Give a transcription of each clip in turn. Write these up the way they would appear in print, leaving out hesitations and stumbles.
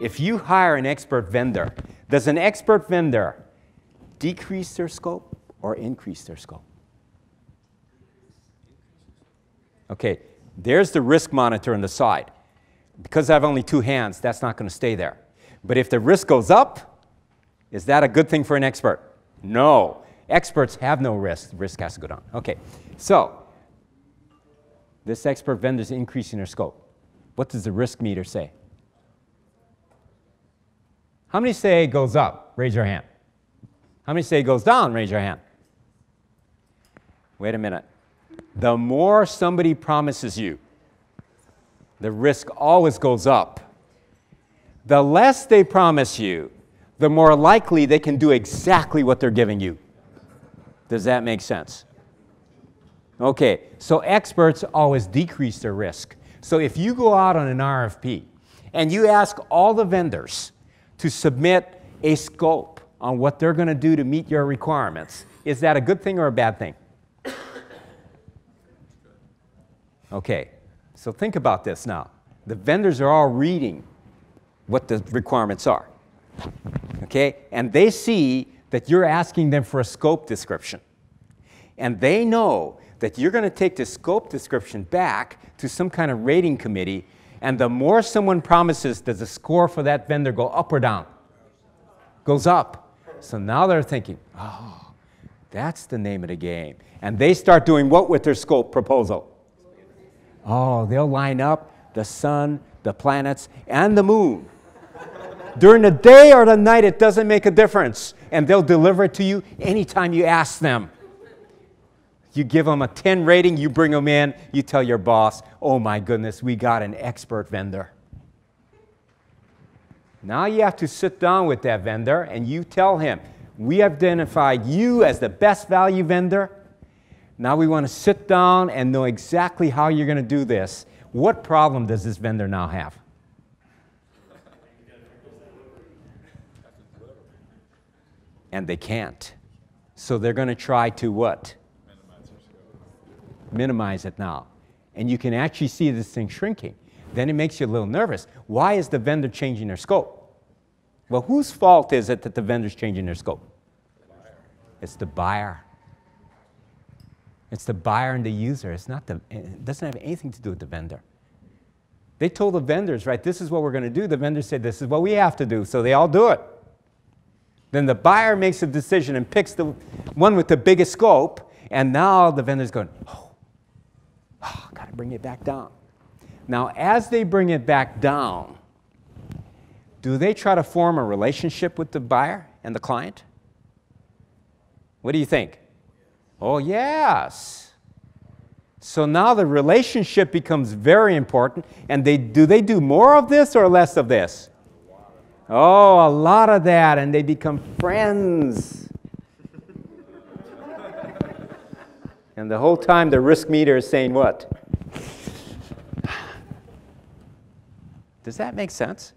If you hire an expert vendor, does an expert vendor decrease their scope or increase their scope? Okay, there's the risk monitor on the side. Because I have only two hands, that's not going to stay there. But if the risk goes up, is that a good thing for an expert? No. Experts have no risk. Risk has to go down. Okay, so this expert vendor is increasing their scope. What does the risk meter say? How many say it goes up? Raise your hand. How many say it goes down? Raise your hand. Wait a minute. The more somebody promises you, the risk always goes up. The less they promise you, the more likely they can do exactly what they're giving you. Does that make sense? Okay, so experts always decrease their risk. So if you go out on an RFP and you ask all the vendors to submit a scope on what they're going to do to meet your requirements. Is that a good thing or a bad thing? Okay, so think about this now. The vendors are all reading what the requirements are, okay? And they see that you're asking them for a scope description. And they know that you're going to take the scope description back to some kind of rating committee. And the more someone promises, does the score for that vendor go up or down? Goes up. So now they're thinking, oh, that's the name of the game. And they start doing what with their scope proposal? Oh, they'll line up the sun, the planets, and the moon. During the day or the night, it doesn't make a difference. And they'll deliver it to you anytime you ask them. You give them a 10 rating, you bring them in, you tell your boss, oh my goodness, we got an expert vendor. Now you have to sit down with that vendor and you tell him, we identified you as the best value vendor. Now we want to sit down and know exactly how you're going to do this. What problem does this vendor now have? And they can't. So they're going to try to what? Minimize it now. And you can actually see this thing shrinking. Then it makes you a little nervous. Why is the vendor changing their scope? Well, whose fault is it that the vendor's changing their scope? It's the buyer. It's the buyer and the user. It's not the, it doesn't have anything to do with the vendor. They told the vendors, right, this is what we're going to do. The vendor said, this is what we have to do. So they all do it. Then the buyer makes a decision and picks the one with the biggest scope. And now the vendor's going, oh, got to bring it back down. Now, as they bring it back down, do they try to form a relationship with the buyer and the client? What do you think? Oh, yes. So now the relationship becomes very important. And do they do more of this or less of this? Oh, a lot of that. And they become friends. And the whole time, the risk meter is saying what? Does that make sense?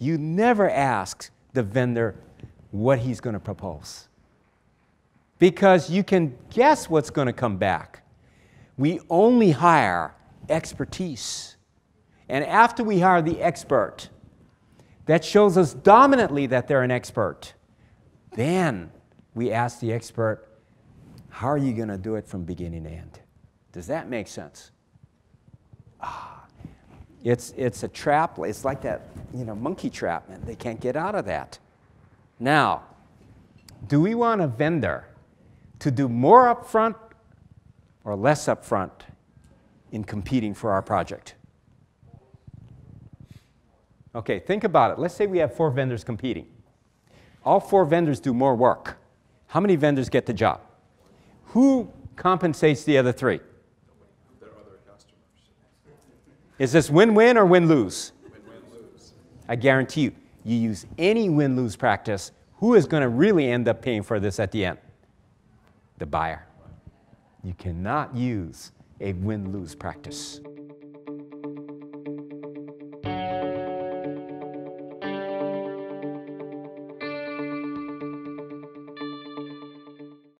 You never ask the vendor what he's going to propose. Because you can guess what's going to come back. We only hire expertise. And after we hire the expert, that shows us dominantly that they're an expert. Then we ask the expert, how are you going to do it from beginning to end? Does that make sense? Ah, it's a trap. It's like that, you know, monkey trap, man. They can't get out of that. Now, do we want a vendor to do more upfront or less upfront in competing for our project? Okay, think about it. Let's say we have 4 vendors competing. All 4 vendors do more work. How many vendors get the job? Who compensates the other 3? Their other customers. Is this win-win or win-lose? Win-win-lose. I guarantee you, you use any win-lose practice, who is going to really end up paying for this at the end? The buyer. You cannot use a win-lose practice.